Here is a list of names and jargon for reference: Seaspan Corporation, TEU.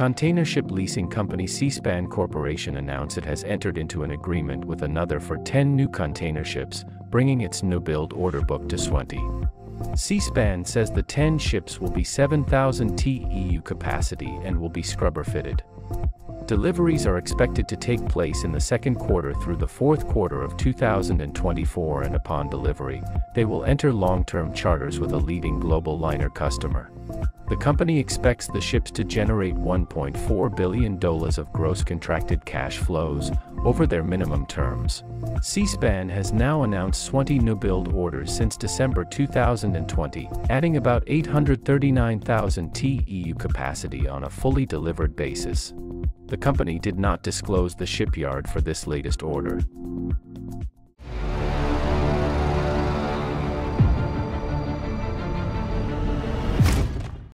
Container ship leasing company Seaspan Corporation announced it has entered into an agreement with another for 10 new container ships, bringing its new build order book to 20. Seaspan says the 10 ships will be 7,000 TEU capacity and will be scrubber-fitted. Deliveries are expected to take place in the second quarter through the fourth quarter of 2024, and upon delivery, they will enter long-term charters with a leading global liner customer. The company expects the ships to generate $1.4 billion of gross contracted cash flows over their minimum terms. Seaspan has now announced 20 new build orders since December 2020, adding about 839,000 TEU capacity on a fully delivered basis. The company did not disclose the shipyard for this latest order.